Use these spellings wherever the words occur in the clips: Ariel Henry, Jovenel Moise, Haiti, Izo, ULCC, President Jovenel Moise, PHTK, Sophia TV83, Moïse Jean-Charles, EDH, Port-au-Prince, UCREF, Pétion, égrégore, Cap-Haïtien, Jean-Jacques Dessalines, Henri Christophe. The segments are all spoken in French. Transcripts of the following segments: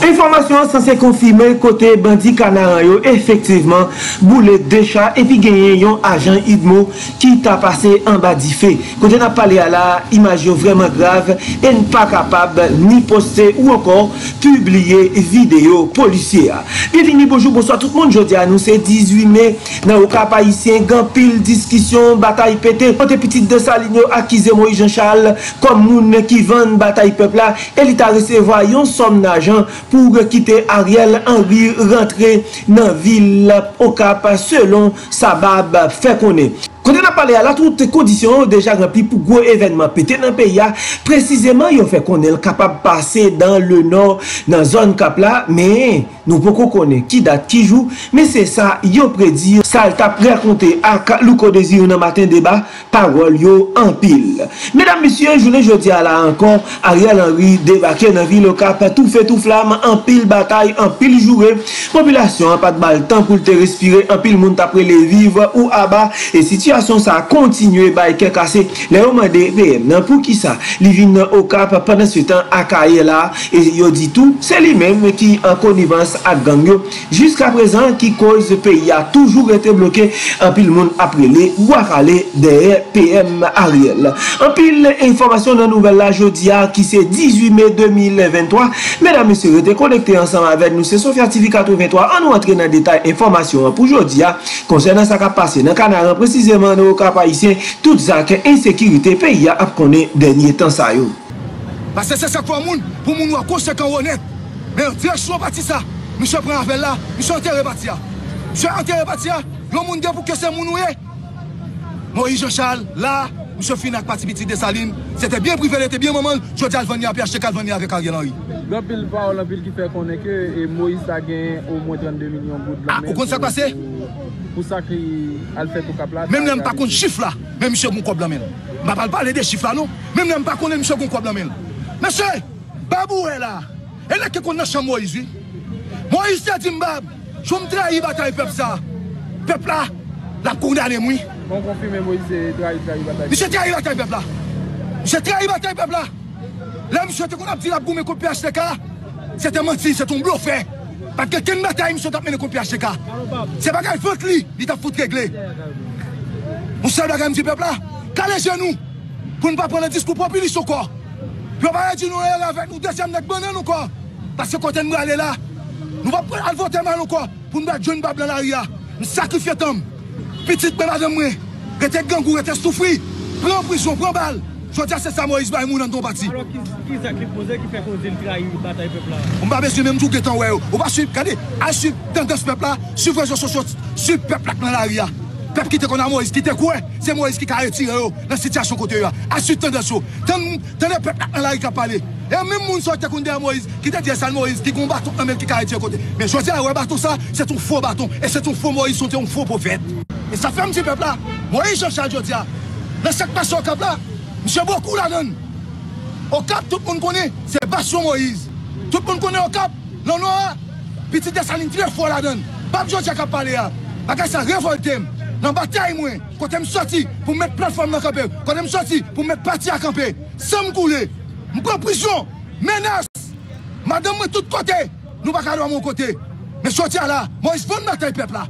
Information censée confirmer côté bandit Canaran effectivement boule deux chats et puis gagné un agent Idmo qui t'a passé en bas du fait. Quand on a parlé à la image vraiment grave et n'est pas capable ni poster ou encore publier vidéo policière. Bienvenue, bonjour, bonsoir tout le monde. Aujourd'hui, nous c'est 18 mai dans le Cap-Haïtien, grand pile discussion, bataille pété. Côté petite de Saligno accusé Moïse Jean-Charles comme moun qui vend bataille peuple là et il t'a recevoir un somme d'argent pour quitter Ariel Henry rentrer dans ville au Cap selon Sabab fait connaître. Quand on a parlé à la toute condition déjà remplie pour gros événement pété dans le pays, précisément, il fait qu'on est capable de passer dans le nord, dans la zone Cap là, mais nous pouvons connaître qui date, qui joue, mais c'est ça, il prédit, ça t'a raconté à Louko Désir dans le matin débat, parole en pile. Mesdames, messieurs, je dis à la encore, Ariel Henry débarqué dans la ville au Cap, tout fait, tout flamme, en pile bataille, en pile jouer, population, pas de balle, temps pour te respirer, en pile monde après les vivre ou abat, et situation. Ça a continué par quelques cassés. Les hommes de PM, pour qui ça? Ils viennent au Cap pendant ce temps à Kaela et ils disent tout. C'est lui-même qui en connivence à Gangio. Jusqu'à présent, qui cause pays a toujours été bloqué. En pile monde après les ou à caler des PM Ariel. En pile information dans nouvelle la jeudi qui c'est 18 mai 2023. Mesdames et messieurs, restez connectés ensemble avec nous. C'est Sophia TV83. On nous entre dans le détail information pour jeudi concernant ça qui a passé dans le Canaran précisément. Au Cap-Haïtien, toute cette insécurité pays a connu dernier temps ça yo. Parce que c'est ça pour moun wa conséquent honnête. Mais direction parti ça, monsieur prend avec là, monsieur enterré parti. Monsieur enterré parti, yo moun de pour que c'est moun oué. Moïse Jean-Charles là, monsieur Finak parti petit de Saline, c'était bien privé, c'était bien maman, je dis Alvania puis acheter Calvania avec Ariel Henry. Dans pile parole en ville qui fait connaître que Moïse a gagné au moins 32 millions de dollars. Ah, au compte ça passé? Pour ça qu'il a fait au Cap là. Même n'aime pas qu'on chiffre là, même monsieur mon cobla même. M'a pas parler des chiffres là non. Même n'aime pas qu'on monsieur mon cobla même. Monsieur, babou est là. Et là que qu'on a chez Moïse. Moïse a dit m'bab, je me trahis bataille peuple ça. Peuple là, la condamné moi. On confirme Moïse trahi bataille. Monsieur trahi bataille peuple là. Monsieur trahi bataille peuple là. Là monsieur te qu'on a dit la goumé contre PHTK. C'était menti, c'est ton bluff frère. Parce que quelle bataille monsieur t'a mené contre PHTK. C'est pas qu'il faut lui, il t'a foutu régler. Vous savez la gamme du peuple là, calez genoux pour ne pas prendre un discours populiste au corps. Puis on va dire nous avec nous deuxième notre bonheur au corps. Parce que quand on va aller là, nous va prendre voter mal au corps pour ne pas jouer une bas blanc l'arrière. Nous sacrifier homme. Petite même avec moi, rester gangou, rester souffri, prends prison, prends balle. Je veux dire c'est ça Moïse Baïmoun dans ton parti. Alors qui ça qui pose qui fait qu'on dit le trahir bataille peuple là. On va monsieur même tout qu'étant ouais. On va suivre regardez, à suivre tendance peuple là, suivre réseaux sociaux, suivre peuple dans l'arrière. Peuple qui te connaît Moïse qui te quoi, c'est Moïse qui a retiré la situation côté là. À suivre tendance. Dans le peuple dans l'arrière qui a parlé. Et même monde sortait qu'on dit Moïse, qui t'a dit ça Moïse, qui combat ton même qui a retiré côté. Mais je veux dire ouais bâton ça, c'est un faux bâton et c'est un faux Moïse, c'est un faux prophète. Et ça fait un petit peuple là. Moïse Jean-Charles Jodia. Dans cette passion cap là. Monsieur beaucoup la donne. Au Cap, tout le monde connaît, c'est Bastion Moïse. Tout le monde connaît au Cap, non, non, petit Dessaline très fort la donne. Pas besoin de parler là. Parce que ça révolte. Dans la bataille, quand je suis sorti pour mettre plateforme dans le camp, quand je suis sorti pour mettre parti à camper, sans me couler, je prends prison, menace. Madame, de tous côtés, nous ne sommes pas à mon côté. Mais je suis là, Moïse, je veux mettre peuple là.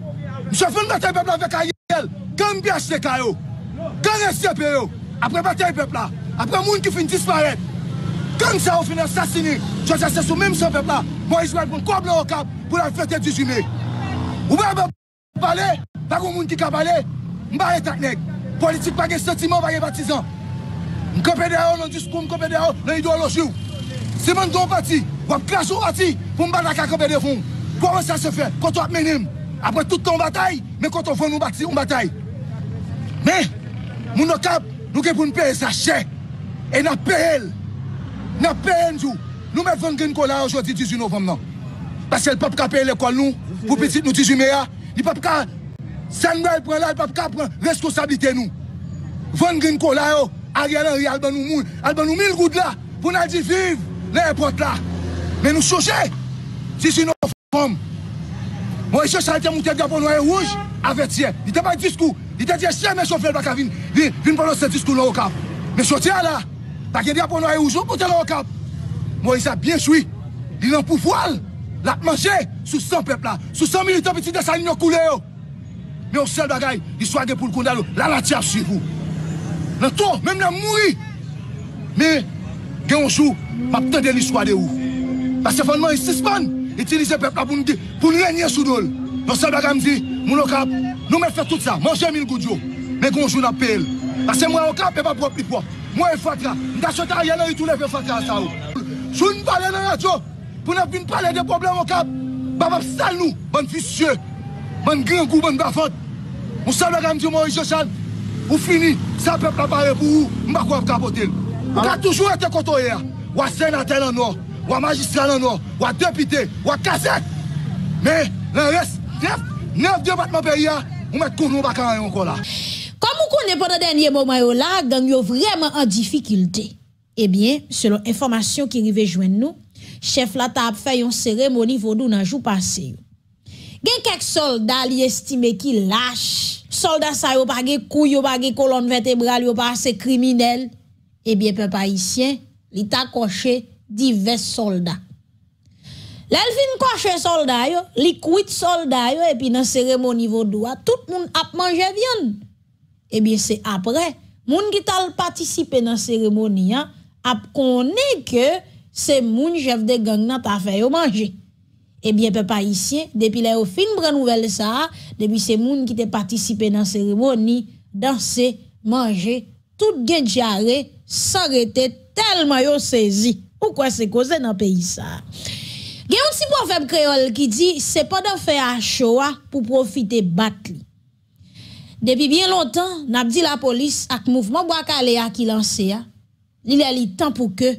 Je veux mettre peuple avec Ariel. Quand je suis acheté K.O., quand je suis acheté P.O., après bataille peuple là, après moun qui finit disparaître, quand ça on finit assassiné, je dis c'est sous même ce peuple là, Moïse va prendre quoi blanc au Cap pour la fête du juillet. Ou bien parler, pas qu'on moun qui a parlé, m'barre ta nèg, politique pas de sentiment, pas de partisan. M'copé dehors dans le discours, m'copé dehors dans l'idéologie. C'est mon don parti, ou à classe au parti, pour m'battre à camper devant. Comment ça se fait quand on a mené, après toute ton bataille, mais quand on veut nous battre, on bataille. Mais, moun au Cap, nous devons payer sa chèque. Et nous payons. Nous payons. Nous mettons une cola aujourd'hui, 18 novembre. Parce que le peuple qui a payé l'école, nous, pour petit, nous 18 mai, il ne peut pas Ça ne va pas prendre la responsabilité nous. Van Green Cola, Ariel Henry, Alban nous, Alban nous 1000 gouttes là, pour nous dire vivre, n'importe là. Mais nous cherchons, si c'est nos femmes. Moi, je cherche à être monté pour noir et rouge, avec tiens. Il t'a pas de discours. Il t'a dit, chien, mais chauffeur, pas qu'à venir. Viens pour ce discours là au cap. Mais sortir là, t'as qu'à dire pour noir et rouge, pour là au cap. Moi, il s'est bien suivi. Il a un pouvoir, il a mangé sous 100 peuples là, sous 100 militants, petits de sa ligne coulée. Mais on seul bagaille, il soit pour le condamner, là, la tire sur vous. Dans tout, même la mourir. Mais, il y a un jour, je vais attendre l'histoire de vous. Parce que finalement, ils suspendent, utilisent le peuple pour nous régner sous nous. Dans ce bagaille, me dit, mon cap, nous mettons tout ça, manger 1000 gouttes. Mais il y a un jour, on paye. Parce que moi, au cap, je ne suis pas propre, plus propre. Moi, il faut que je suis arrivé, il faut que je fasse ça. Je ne parle pas de la radio, pour ne pas parler des problèmes au cap. Babab sale nous, bonne fissieux, bonne grand goût, bonne bafote. On sale bagaille, me dit, moi, je chante. Ou fini, ça peut pas parler pour vous, je ne vais pas capoter. Vous avez toujours été côtoyé. Vous avez sénateur en noir, vous avez magistrat en noir, vous avez député, vous avez cassette. Mais le reste, 9 départements pays, vous mettez contre nous bacan encore là. Comme vous connaissez pendant le dernier moment, là, gang yo vraiment en difficulté. Eh bien, selon information qui arrive joindre nous, chef la t'a fait une cérémonie vodou dans jour passé. Gen quelques soldats li estime ki lâche. Soldats sa yo pa gen couille, yo pa gen colonne vertébrale, yo pa assez criminel. Eh bien peuple haïtien, li ta coché divers soldats. L'elvin coché soldats yo, li quit soldats yo et puis dans cérémonie vodou, tout moun ap manje viande. Eh bien c'est après, moun ki tal participer dans cérémonie a konné que c'est moun chef de gang nan ta fait yo manger. Eh bien, peuple haïtien, depuis les fin de nouvelle ça, depuis ces moun qui te participé dans cérémonie, danser, manger, tout gen diarrhée, sans rete tellement yo saisi. Pourquoi c'est causé dans pays ça? Gen un petit proverbe créole qui dit, c'est pas de faire chaud pour profiter battre. Depuis bien longtemps, n'a dit la police ak mouvement Bois-Kalea qui lancé, il a le temps pour que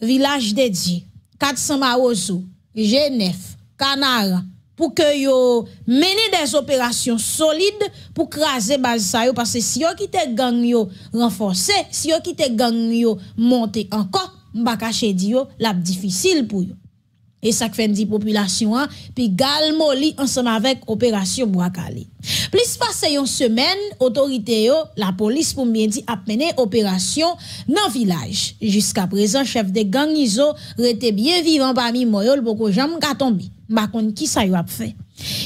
village de Dieu, 400 Marozo, Genève, Canara, pour que yo mène des opérations solides pour craser base sa yo, parce que si yo qui te gang yo renforcé, si yo qui te gang yo monté encore, m'ba caché di yo, la difficile pour yo. Et ça fait di population an, puis gal moli ensemble avec opération Bois-Kalea. Plus passé une semaine, autorité yo, la police pour bien dit a mené opération dans village. Jusqu'à présent, chef de gang Izo rete bien vivant parmi moi yo, beaucoup jam ka tombe. M'a konn ki sa yo a fait.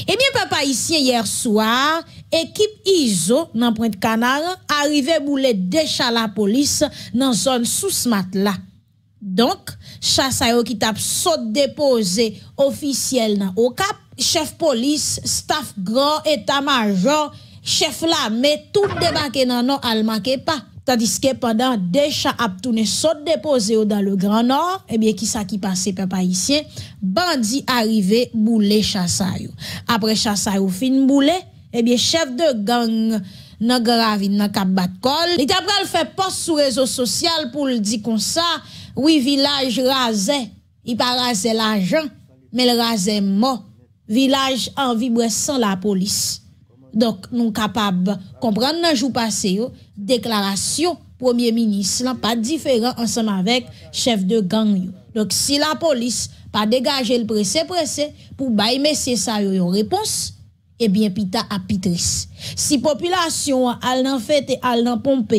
Eh bien papa ici hier soir, équipe Izo dans Pointe Canard arrivé boulet déjà la police dans zone sous-mat là. Donc, chasse à qui tape saute déposé officiel nan au cap, chef police, staff grand état-major, chef la mais tout débarqué nan non al manqué pas. Tandis que pendant des chats a tourné saute déposé dans le Grand Nord, eh bien qui ça qui passé peuple haïtien, bandit arrivé bouler chasse à yo. Après chasse à yo fin bouler, eh bien chef de gang nan Gravine nan Cap Batkol, il t'a pral fait post sur réseaux sociaux pour le dire comme ça. Oui, village rasé, il pas rasé l'argent, mais le rasé mort. Village en vibre sans la police. Donc, nous sommes capables de comprendre dans le jour passé, déclaration Premier ministre, pas différent ensemble avec chef de gang. Donc, si la police pas dégagé le pressé, pour bailler messieurs ça une réponse, eh bien, pita à pitris. Si population al nan fête, al nan pompe,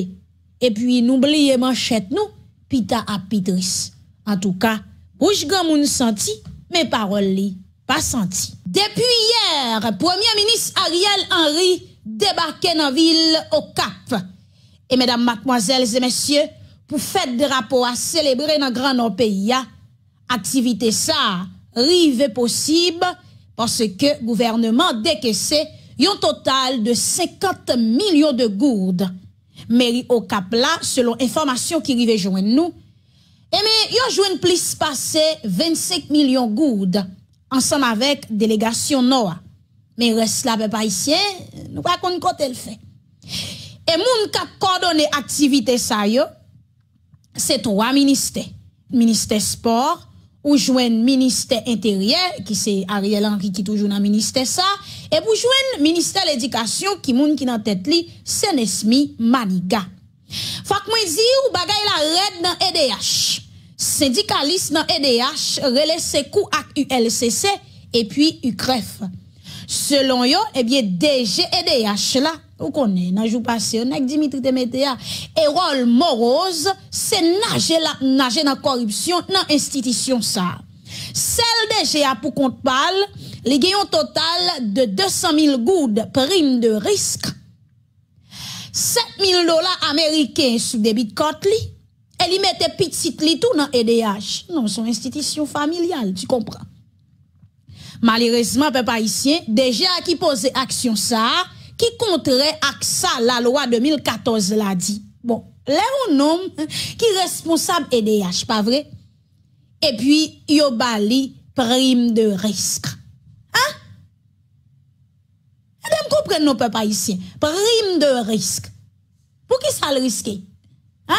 et puis n'oubliez manchette nous, pita à pitris. En tout cas, bouche grand moun senti, mais parole li pas senti. Depuis hier, Premier ministre Ariel Henry débarqué dans ville au Cap. Et mesdames, mademoiselles et messieurs, pour fête de rapport à célébrer dans grand nord pays, activité ça rive possible parce que gouvernement décaissé un total de 50 millions de gourdes. Mairie au Cap là, selon information qui rive joindre nous, et mais yon joindre plus passé 25 millions gourdes ensemble avec délégation Noa. Mais reste là peuple haïtien, nous pas connait côté le fait. Et moun k'ap coordonner activité ça yo, c'est trois ministères. Ministère sport ou joindre ministère intérieur qui c'est Ariel Henry qui toujours dans ministère ça Et pour joindre ministère l'éducation qui moun qui nan tête li, c'est Nesmi Maniga. Fak mwen di ou bagay la red dans EDH. Syndicaliste dans EDH relè sekou ak ULCC et puis UCREF. Selon yo, eh bien DG EDH là, vous connaissez, dans jour passé, on a Dimitri Demetea, Erol Morose, c'est nager dans corruption dans institution ça. Celle DG a pour compte pal, li gen yon total de 200 000 goudes prime de risque. 7 000 $ américains sous débit de compte li. Elle y mettait petit li tout dans EDH. Non, son institution familiale, tu comprends. Malheureusement, peuple haïtien, déjà qui pose action ça, qui contraire à ça, la loi 2014 l'a dit. Bon, là un homme qui responsable EDH, pas vrai? Et puis, yo bali prime de risque. Hein? Vous comprenez nos peuples haïtiens? Prime de risque. Pour qui ça le risque? Hein?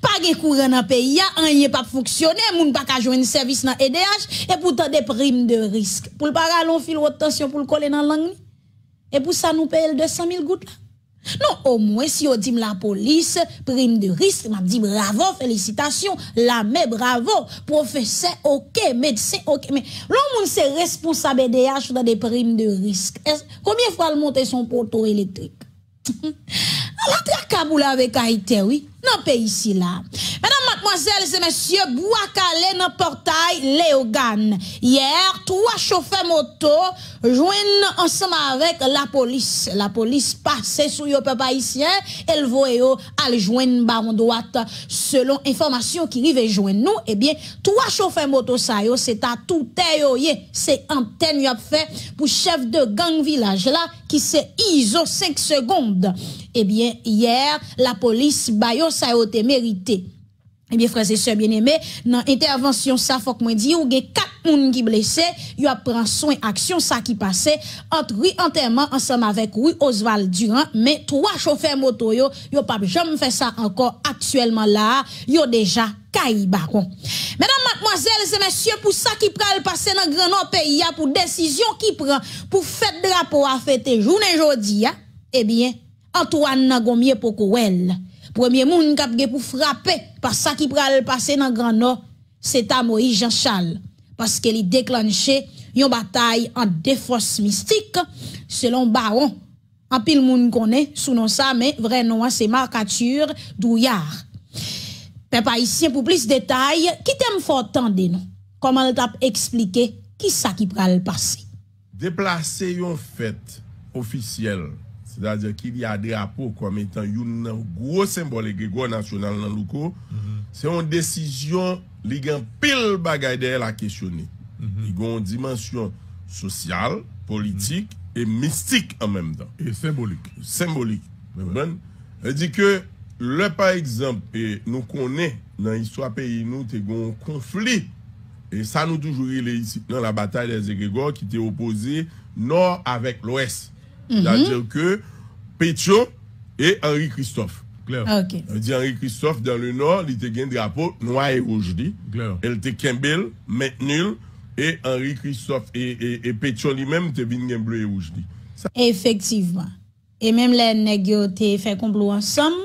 Pas de courant dans le pays, rien pas fonctionner, moun pas ka joindre service dans EDH et pourtant des primes de risque. Pour le paralon fil haute tension pour le coller dans langue. Et pour ça nous paye 200 000 gouttes là. Non, au moins si on dit la police, prime de risque, m'a dit bravo, félicitations, la mais bravo, professeur, OK, médecin, OK, mais l'homme c'est responsable EDH dans des primes de risque. Combien fois le monter son poteau électrique? La trakaboula avec Haïti, oui, dans pays ici là. Mesdames, mademoiselles et messieurs, Bois-Calais dans portail Léogane. Hier, 3 chauffeurs moto joignent ensemble avec la police. La police passait sous le peuple haïtien, elle voyait al joindre baron droite. Selon information qui rive joindre nous, eh bien, 3 chauffeurs moto ça yo, c'est à tout terre, c'est antenne a fait pour chef de gang village là qui c'est ISO 5 secondes. Eh bien, hier, la police bayo ça yo te mérité. Eh bien, frères et sœurs bien-aimés, dans intervention ça faut que moi dit ou gen 4 moun qui blessé, yo a prend soin action ça qui passait entre Rui Enterrement ensemble avec Rui Oswald Durand, mais 3 chauffeurs moto yo pas jamais fait ça encore actuellement là, yo déjà Kaibaron. Mesdames, mademoiselles et messieurs, pour ça qui pral passer dans grand nord pays pour décision qui prend pour fête drapeau à fêter journée jodi a, eh bien, Antoine Nangomier Pokouel. Premier moun kap gen pour frapper par ça qui pral passer dans Grand Nord, c'est à Moïse Jean Charles parce que il déclenché une bataille en défense mystique selon Baron. En pile moun connaît sous nom ça mais vrai nom c'est Marcature Douillard. Peuple haïtien pour plus de détails, qui t'aime fort tande nous. Comment elle t'a expliqué qui ça qui pral passer? Déplacer une fête officielle. C'est-à-dire qu'il y a des drapeaux comme étant un gros symbole national dans le coup. C'est une décision qui a pile bagaille à questionner. Il y a une dimension sociale, politique et mystique en même temps. Et symbolique. Symbolique. C'est-à-dire que, là, par exemple, et nous connaissons dans l'histoire pays, nous avons un conflit. Et ça nous toujours ici dans la bataille des égrégores qui était opposée nord avec l'ouest. C'est-à-dire que Pétion et Henri Christophe. Claire. Okay. On dit Henri Christophe dans le nord, il était un drapeau noir et rouge. Elle était Kembel, Metnul, et Henri Christophe et Pétion lui-même était bien bleu et rouge. Effectivement. Et même les nègres fait complot ensemble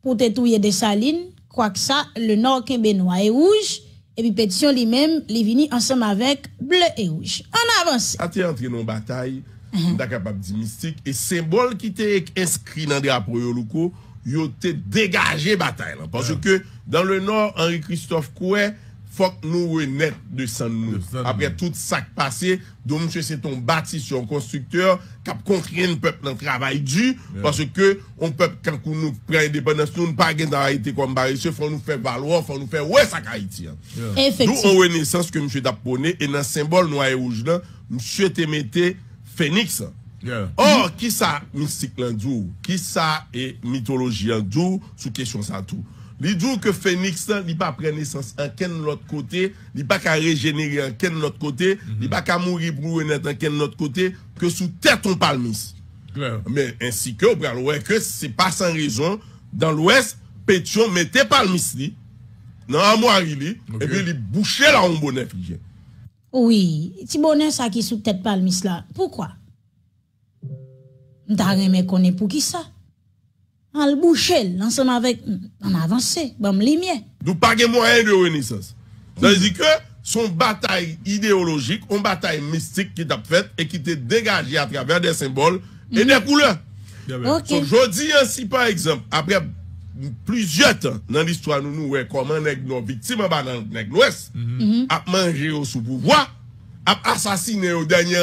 pour détruire des salines, quoi que ça, le nord Kembel noir et rouge, et puis Pétion lui-même, il vini ensemble avec bleu et rouge. On avance. A t'es entré dans la bataille. On est capable de dire mystique et symbole qui était inscrit dans le drapeau Yoloko, il était dégagé bataille. Parce que dans le nord, Henri Christophe Koué, faut que nous renaître de sang nous. Après tout ça qui passé, donc monsieur c'est ton bâtisseur, un constructeur qui a conquis le peuple dans le travail dû. Parce que on peuple, quand nous prenons l'indépendance, nous ne pas dans Haïti comme barriceux, il faut nous faire valoir, il faut nous faire ouais ça Haïti. Effectivement. D'où une renaissance que monsieur t'a prôné et dans le symbole noir et rouge, monsieur te mettait Phoenix. Or, qui ça mystique l'andou, qui ça est mythologie l'andou, sous question ça tout. Li dou que Phoenix n'est pas prendre naissance en ken l'autre côté, n'est pas qu'à régénérer en ken l'autre côté, n'est pas qu'à mourir pour renaître en ken l'autre côté, que sous tête on palmis. Mais ainsi que, que c'est pas sans raison, dans l'ouest, Pétion mettait palmis, dans un mois, et puis il bouchait la bonnet. Oui, ti bonnet ça qui sous tête palmis là. Pourquoi? M'ta remet connait pour qui ça? En le boucher, ensemble avec en avancer, bam lumière. Nous pas gain moyen de renaissance. Ça veut dire que son bataille idéologique, une bataille mystique qui t'a faite et qui t'est dégagée à travers des symboles et des couleurs. Okay. So, je dis ainsi par exemple, après plusieurs temps dans l'histoire, nous voyons comment nos victimes en bas dans l'Ouest a mangé au sous-pouvoir, a assassiné au dernier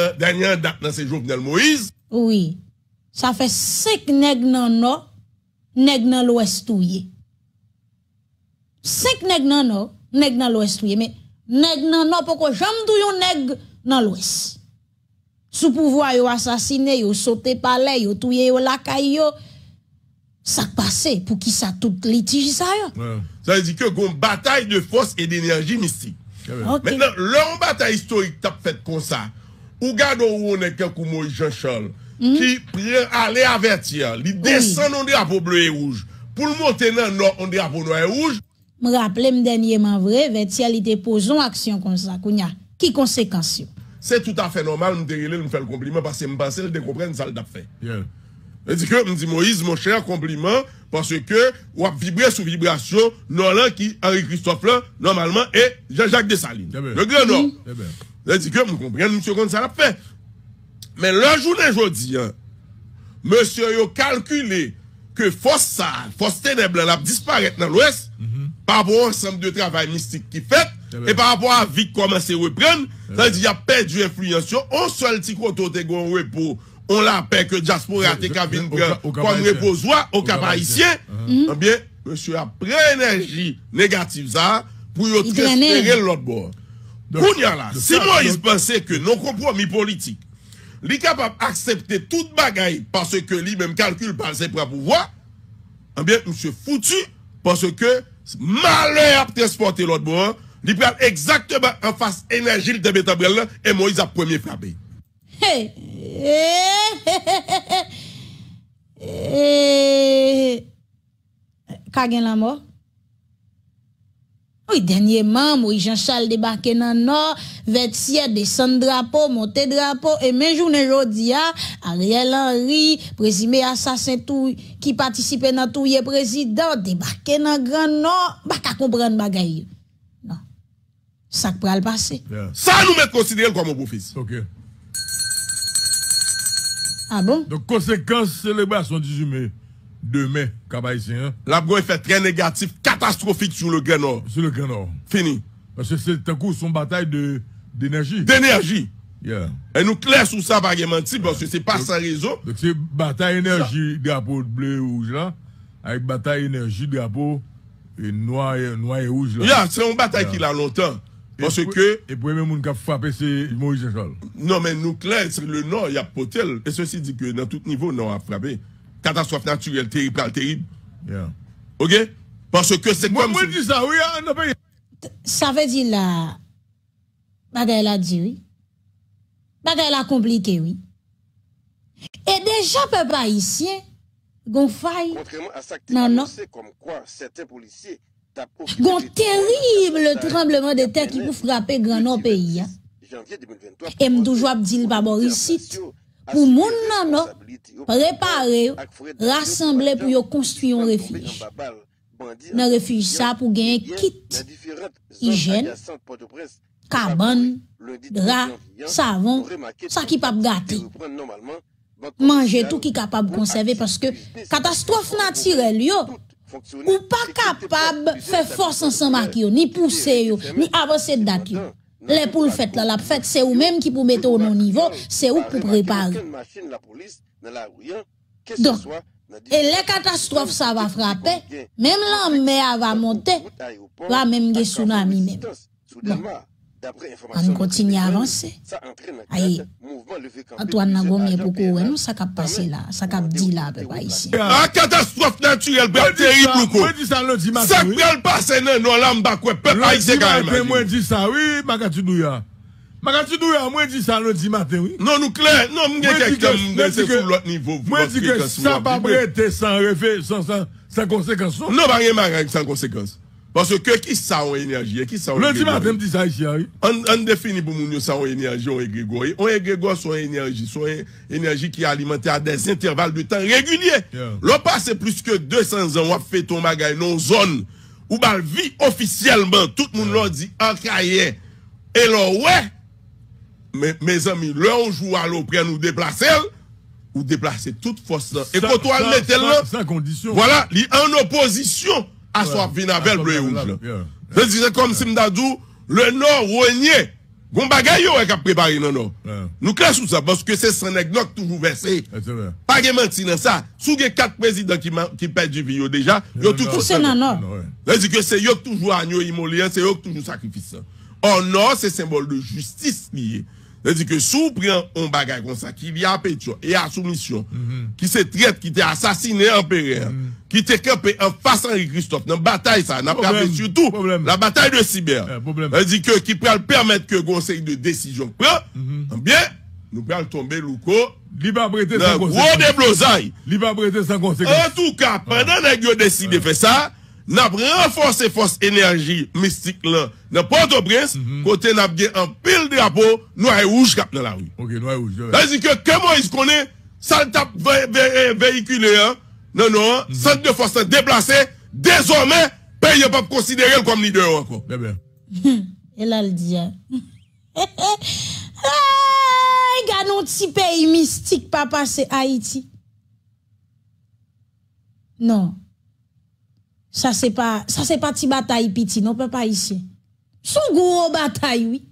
date dans ces Jovenel Moïse. Oui, ça fait 5 nègres dans le nord, nègres dans l'Ouest touillé. 5 nègres dans le nord, nègres dans l'Ouest touillé. Mais nègres dans le nord, pourquoi jamais touillé nègres dans l'Ouest? Sous pouvoir, yo assassiné, yo sauté palais, yo touye yo lakay yo. Ça passait pour qui ça tout litige ça yo. Ouais. Ça veut dire que gon bataille de force et d'énergie mystique. Okay. Maintenant, leur bataille historique t'a fait comme ça. Ou gado ou on est quelqu'un Moïse Jean-Charles qui prend aller avertir, li descend on drapeau bleu et rouge. Pour le monter dans nord on drapeau noir et rouge. Me rappeler me dernièrement vrai, vertial il dépose une action comme ça, kounya. Qui conséquence yo? C'est tout à fait normal, je me fais le compliment parce que je pense que je comprends ça. Je dis que, Moïse, mon cher, compliment, parce que, on a vibré sous vibration, Nolan qui, Henri-Christophe, normalement, et Jean-Jacques Dessalines. Le grand nom. Je dis que, je comprends, monsieur, qu'on ça l'a fait. Mais le jour d'aujourd'hui, monsieur, il a calculé que force ténèbres, elle a disparu dans l'Ouest, par rapport à l'ensemble de travail mystique qui fait. Et par rapport à vie commencer à reprendre, ça veut dire qu'il y a perdu influence. On seul petit côté de un repos, on la paix que diaspora te cabine comme reposoir au Cap-Haïtien. Eh bien, monsieur a pris énergie négative ça pour transférer l'autre bord. Si Moïse pensait que nos compromis politiques, il est capable d'accepter toute bagaille parce que lui-même calcule par ses propres pouvoirs, eh bien, monsieur foutu parce que malheur a transporté l'autre bord. Il prend exactement en face énergie de Bétabrel et Moïse a premier frappé. Kagen la mort? Oui, dernièrement, Moïse Jean-Charles débarqué dans le nord, vêtier, descend drapeau, monter drapeau, et même journée aujourd'hui, Ariel Henry, présumé assassin tout, qui participait dans tout, le président, débarqué dans le grand nord, pas qu'à comprendre bagaille. Ça peut le passer. Ça nous met considéré comme un beau-fils. Ok. Ah bon? Donc, conséquence, célébration du 18 mai. Demain, Cap-Haïtien. La brouille fait très négatif, catastrophique sur le Grand Nord. Sur le Grand Nord. Fini. Parce que c'est un coup, son bataille d'énergie. D'énergie. Yeah. Et nous clair sur ça, pas menti, parce que c'est pas sans raison. Donc, c'est bataille énergie, drapeau bleu rouge là. Avec bataille énergie, drapeau noir et rouge là. Yeah, c'est une bataille qui l'a longtemps. Parce que. Et pour même qui a frappé, c'est Moïse Jean-Charles. Non, mais nous, clair, sur le nord, il y a potel. Et ceci dit que dans tout niveau, non, a frappé. Catastrophe naturelle, terrible, terrible. Yeah. OK? Parce que c'est quoi. Moi, je dis ça, oui, on a payé. Ça veut dire là. Bagaille a dit oui. Bagaille a compliqué, oui. Et déjà, peuple haïtien, gonfaille. Contrairement à ça que tu comme quoi certains policiers. Gon terrible tremblement de terre qui vous frappe grand nos pays. Et m'doujou ap di l pa borisite. Pour moun nan nan, préparer, rassembler pour yo construire un refuge. Nan refuge ça pour gagner kit, hygiène, cabane, drap, savon, ça qui pa gâter. Manger tout qui capable conserver parce que catastrophe naturelle yo. Ou pas capable faire force ensemble avec yo, ni pousser yo, ni avancer date yo. Les poules faites là, la fête c'est ou même qui pour mettre au niveau, c'est ou pour préparer. Donc, et les catastrophes ça va frapper, même la mer va monter, va même des tsunamis même. Donc, on continue à avancer. Aïe, Antoine Nagomé, pourquoi nous ça cap passé là, ça cap dit là, papa ici. La catastrophe naturelle, terrible pourquoi. Ça peut passer non, non là m'ba quoi peuple haïtien carrément. Moi dis ça, oui, Magatudouya. Magatudouya, moi dis ça lundi matin, oui. Non nous clair, non m'gè quelqu'un c'est sur l'autre niveau. Moi dis que ça pas prêter sans conséquence. Non, pas rien sans conséquence. Parce que qui ça en énergie? Qui ça en énergie? Le matin, je dis ça ici. On définit pour nous ça en énergie, on égrégore. On égrégore son énergie qui est alimentée à des intervalles de temps réguliers. Yeah. L'on passe plus que 200 ans, on a fait ton bagage dans une zone où on vit officiellement. Tout le monde leur dit en cahier. Et là, ouais, mes amis, là, on joue à l'opère, nous déplacer. Ou déplacer toute force là. Et quand on met là, sans condition. Voilà, il est en opposition à son vinavel bleu et rouge. Je disais comme si Mdadou, le Nord renié. Gon bagay yo qui a préparé le Nord. Nous classons ça parce que c'est son égnok toujours versé. Pas de menti dans ça. Sous les 4 présidents qui perdent du vie déjà, yo tout tout ça. Je dis que c'est yo toujours agneau immolé, c'est yo toujours sacrifice. Or Nord, c'est symbole de justice lié. C'est-à-dire que si vous prenez un bagage comme ça, qui vient à pétition et à soumission, qui se traite, qui était assassiné en Péréa, qui était campé en face à Christophe, dans la bataille, ça, n'a pas surtout la bataille de Cyber. C'est-à-dire que qui peut permettre que le conseil de décision prend, bien, nous pouvons tomber Louko. Liba prêter sans conséquence. Liba prêter sans conséquence. En tout cas, pendant que vous décidez de faire ça, nous avons renforcé force énergie mystique là dans Port-au-Prince, côté nous avons un pile drapeau noir et rouge cap dans la rue. OK, noir et rouge. C'est-à-dire que Moïse connaît, ça tape véhiculé, non, centre de force déplacé, désormais, pays n'est pas considéré comme leader encore. Très bien. Elle a le dit. Ah, un petit pays mystique, papa, c'est Haïti. Non. Ça c'est pas ti bataille piti, non, papa ici. Son gros bataille, oui.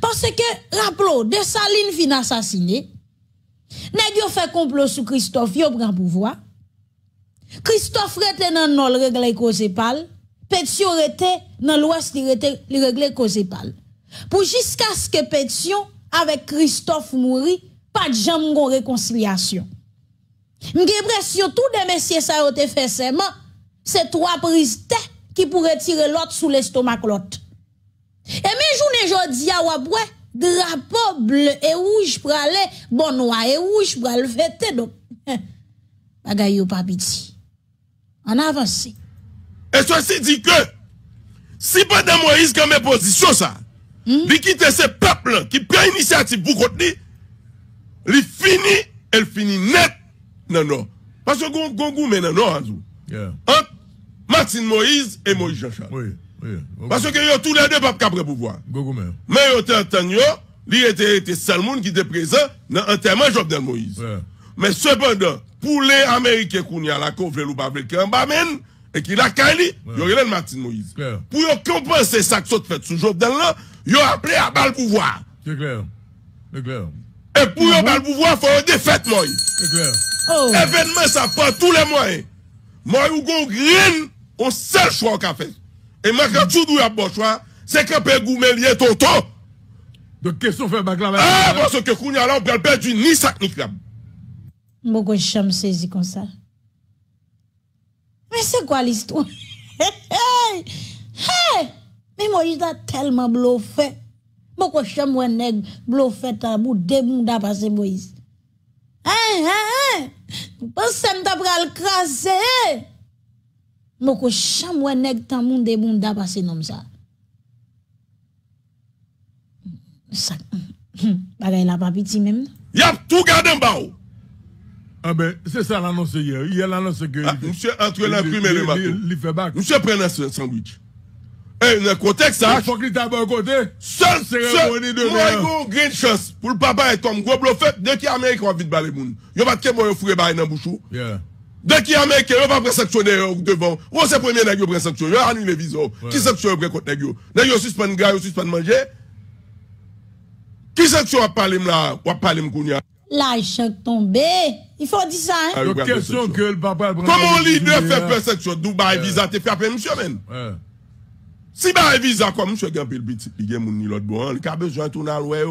Parce que, rappelons, de Saline fin assassiné, nèg yo fait complot sous Christophe, yo prend pouvoir. Christophe rete nan nol regle cause pal, Pétion rete nan l'ouest li rete li regle cause pal. Pour jusqu'à ce que Pétion avec Christophe mouri, pas de jambe gon réconciliation. M'ge pression tout de messieurs ça yo te fait seulement. C'est 3 prises qui pourraient tirer l'autre sous l'estomac l'autre. Et mes journées jodi a wapwe, drapeau bleu et rouge pour aller, bon noir et rouge pour aller fêter. Donc, bagay yo pa piti. On avance. Et ceci dit que, si pendant Moïse comme mes positions ça, lui quitte ce peuple qui prend initiative pour contenir, elle finit net. Non. Parce que Gongou mais non. Entre Martine Moïse et Moïse Jean-Charles. Oui. Parce que yo tous les deux pas capable pouvoir. Mais yo t'entend yo, li était seul monde qui était présent dans l'enterrement Jovenel Moïse. Mais cependant, pour les Américains qu'on y a la couvre ou pas qui en bas même et qui la cali, yo relève Martine Moïse. Pour yo compenser ça que ça fait sous Jovenel là, yo appelé à bal pouvoir. C'est clair. Et pour yo bal pouvoir, faut défaite Moïse. C'est clair. Événement ça prend tous les moyens. Moi, ou gon green, on seul choix au café. Et moi, quand tu dois avoir choix, c'est que Pégoumelier tonton. Donc, question fait bac là. Ah, parce que Kounia là, on peut perdre du ni sac ni crab. Mon gars, je me saisis comme ça. Mais c'est quoi l'histoire? Hey! Mais moi, il a tellement bluffé. Mon gars, je me nègre bluffé tabou, démonda passé Moïse. Hein? Pense que m'ta pral krasé. Moko chamwe nèg tan moun de moun da passe nom ça. Ça. Bagay la pa piti même. Y a tout gardé en bas. Ah ben, c'est ça l'annonce hier. Il y a l'annonce que monsieur entre l'imprime et le matou. Il fait bac. Monsieur prend un sandwich. Et dans le contexte ça, faut qu'il t'a bon côté. Seule cérémonie de verre. Moi une grande chance pour le papa et comme gros bluffet dès qu'il américain va vite baler moun. Yo va te boyo fouré bail dans bouchou. Dès qu'il américain yo va prendre sanctionner devant. Ou c'est premier nèg yo prend sanction, yo annule visa. Qui sanction prend contre nèg yo? Nèg yo suspend gars, yo suspend manger. Qui sanction a parler là, ou a parler m'kounya. L'argent tombé. Il faut dire ça, hein. Donc question que le papa prend. Comment leader fait perception Dubaï visa te frappé monsieur même. Si ba visa comme monsieur Gampil petit li gen moun ni l'autre bon, il a besoin tourner à l'oué.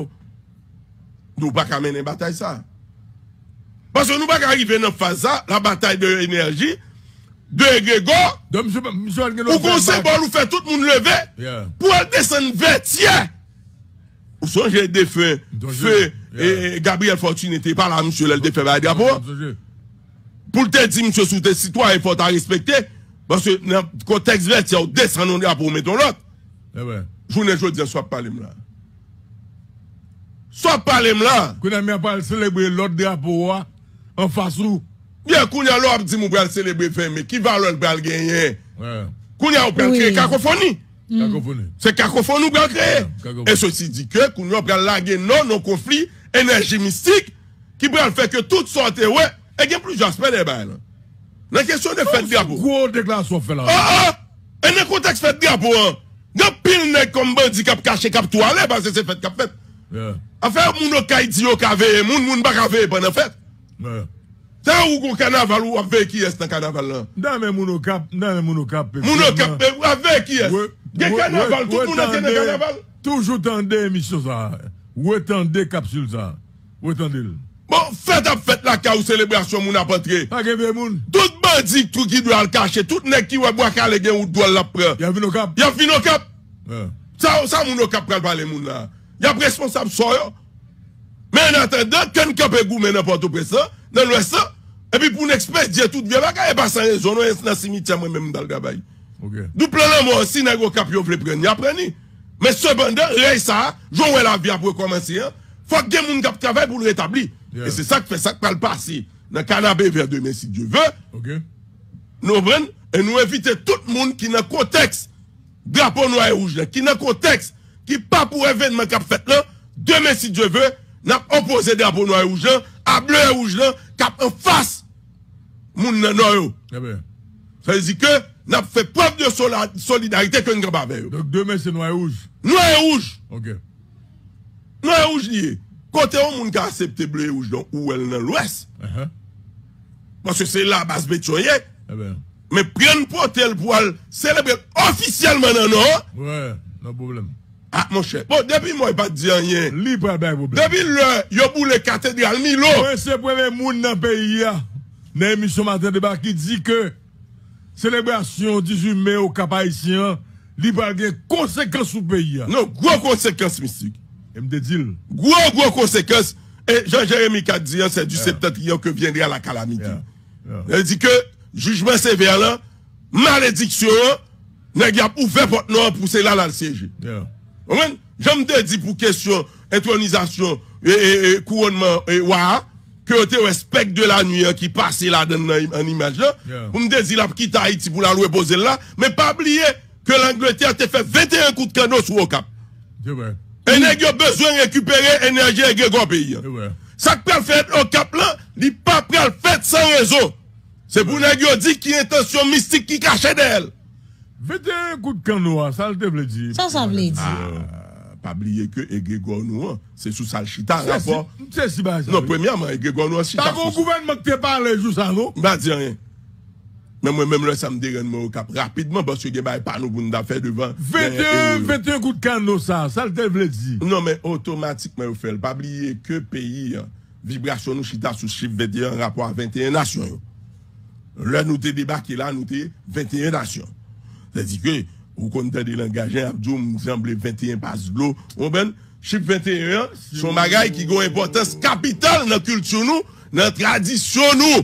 Nous pas ka mener bataille ça. Parce que nous pas arriver dans phase ça, la bataille de l'énergie de Grégor. Donc monsieur Gampil conseil bon nous fait tout le monde lever pour descendre vertier. Ou songez des feux. Feu et Gabriel Fortuné n'était pas là monsieur, elle défait drapeau. Pour te dire monsieur sous tes citoyens il faut ta respecter. Parce que dans le contexte vert, il y a 200 noms là pour mettre l'autre. Je vous ne dis soit pas les là. Soit pas les là. Qu'on a mis à célébrer l'autre drapeau en face où. Bien, qu'on a l'autre dit mon bras célébrer fait, mais qui va l'autre bras gagner? Qu'on a l'autre créer cacophonie. C'est cacophonie ou bras créer. Et ceci dit que qu'on a l'autre laguer non conflit, énergie mystique, qui va faire que toutes sortes, ouais, et il y a plusieurs aspects des balles. La question de fête diabo. Gros déclaration fait là. Et le contexte fête diabo. Il y a pile de comme bandit qui a caché cap toilette parce que c'est fête cap fête. Affaire moun no ka idi yo ka veye, moun ba ka veye pendant fête. C'est où qu'on carnaval ou avec qui est dans carnaval là. Non mais moun no cap, non moun no cap. Moun no cap avec qui est. Des carnaval tout moun dans carnaval. Toujours tendez émission ça. Ou tendez capsule ça. Ou tendez. Bon, faites à fête la caou célébration, moun a rentré. Tout bandit tout qui doit le cacher, tout nèg qui doit boire calé ou doit la prendre. Il y a vu nos cap. Il y a vu nos cap. Ça moun cap pral parler moun là. Il y a responsable soyo. Mais en attendant, quand cap est goumé n'importe où ça, dans l'ouest ça, et puis pour une espèce dire tout bien bagaille pas sans raison dans cimetière moi même dans le gabaye. OK. Du plan là moi si nèg au cap yo vle prendre, il a prendre. Mais cependant, rey ça, jouer la vie pour commencer. Faut que moun cap travaille pour le rétablir. Et c'est ça qui fait ça qui va le passer dans le canapé vers demain si Dieu veut. Nous prenons et nous invitons tout le monde qui est dans le contexte drapeau noir et rouge, qui est dans le contexte, qui n'est pas pour événement qui a fait là, demain si Dieu veut, nous opposons drapeau noir et rouge, à bleu et rouge, qui a en face moun nan noyo. Ça veut dire que nous avons fait preuve de solidarité que nous avons avec eux. Donc demain c'est noir et rouge. Noir et rouge. Noir et rouge lié. Côté où moun ka accepté bleu et rouge ou elle dans l'ouest. Parce que c'est la base bétoyée. Mais prendre pour tel pour célébrer officiellement dans nord. Non problème. Ah mon cher. Bon depuis moi pas dire rien. Li pas ben problème. Depuis le yo boule cathédrale Milo. C'est premier moun dans pays là. Dans émission matin débat qui dit que célébration 18 mai au Cap-Haïtien, li pas gain conséquence au pays. Non, gros conséquence mystique. Gros conséquences. Et Jean-Jérémy Kadjian, c'est du septentrion que viendra la calamité. Il dit que jugement sévère là, malédiction, n'a pas ouvert porte noire pour cela là le siège. J'aime te dire pour question intronisation et couronnement et wa que tu respectes de la nuit qui passe là en image là. Pour me dire la quitte Haïti pour la reposer là, mais pas oublier que l'Angleterre te fait 21 coups de canot sur le cap. Et nous avons besoin de récupérer l'énergie et le pays. Ça qui peut faire au cap là, il n'est pas prêt à le faire sans raison. C'est pour nous dire qu'il y a une intention mystique qui cachait d'elle. 21 coups de canoë, ça veut dire. Ça veut dire. Pas oublier que Egregor Noir, c'est sous ça le chita rapport. C'est si bas. Non, premièrement, Egregor Noir, c'est ça. T'as un gouvernement qui te parle juste ça, non? Je ne dis rien. Mais moi-même, là, ça me dérange au cap rapidement parce que je ne vais pas nous faire devant. 21 coups de canot, ça le devait dire. Non, mais automatiquement, il faut pas oublier que pays, vibration nous chita sous chiffre 21 en rapport à 21 nations. Là, nous te débarqué là, nous te 21 nations. C'est-à-dire que, vous comptez de l'engager, Abdou, nous semble 21 passes de l'eau. Vous comprenez? Chiffre 21, son bagage qui a une importance capitale dans la culture, nous, dans la tradition, nous.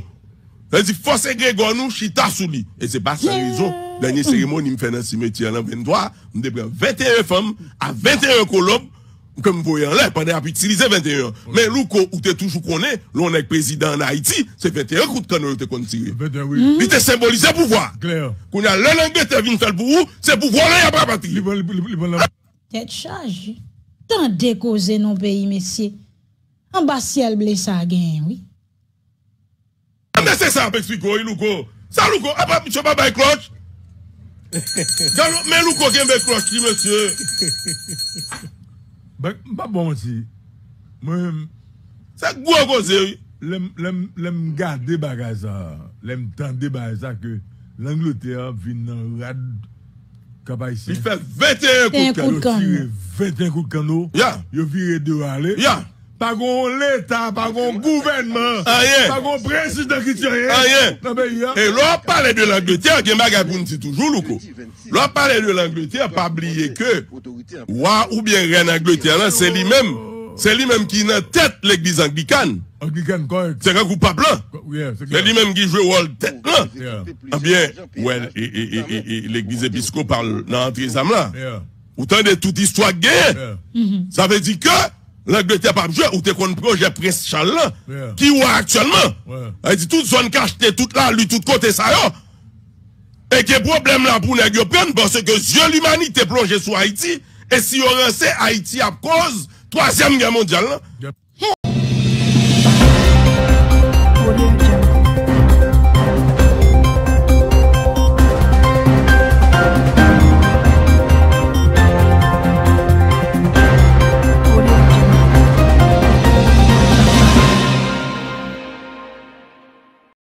C'est-à-dire, force Grégor nous, chita sous lui. Et c'est pas sans raison. Dernière cérémonie, me fait dans le cimetière, en 23, me prend 21 femmes à 21 colombes, comme vous voyez en l'air, pendant à utiliser 21. Mais l'ouko, où tu toujours connais, l'on est président en Haïti, c'est 21 coups de canon que tu tirer. Il te symbolise le pouvoir. Clair. Quand il a le langue qui vient faire pour vous, c'est pour voir là, il n'y a pas patrie. Tête chargée. Tant décausé dans le pays, messieurs. En bas, si elle blesse à gagner, oui. Mais c'est ça, Mexico, Ilouko. Ça, Louko, après, je ne sais pas, mais cloche. Mais Louko, qui est cloche, monsieur. Pas bon aussi. Moi-même. C'est quoi, Gosé? L'aime garder bagaza. L'aime tendre bagaza que l'Angleterre vient en rad. Il fait 21 coups de canot. 21 coups de canot. Il vire de râler. Pas qu'on l'État, pas qu'on gouvernement, pas qu'on président qui tient rien. Et l'on parle de l'Angleterre, qui est toujours louco. L'on parle de l'Angleterre, pas oublier que, ou bien rien Angleterre, c'est lui-même C'est lui-même qui est en tête l'église anglicane. Anglicane, correct. C'est un groupe pas blanc. C'est lui-même qui joue au tête là. Eh bien, ouais, et l'église épiscopale dans l'entrée de là. Autant de toute histoire guerre. Ça veut dire que l'Angleterre pas joué ou t'es qu'on projet Prince Charles là, qui est actuellement. Elle dit toute zone cachetée, toute la lutte, tout côté ça. Et que problème là pour les prendre parce que Dieu l'humanité plongé sur Haïti. Et si on renseigne Haïti à cause de la Troisième Guerre mondiale. Là. Yep.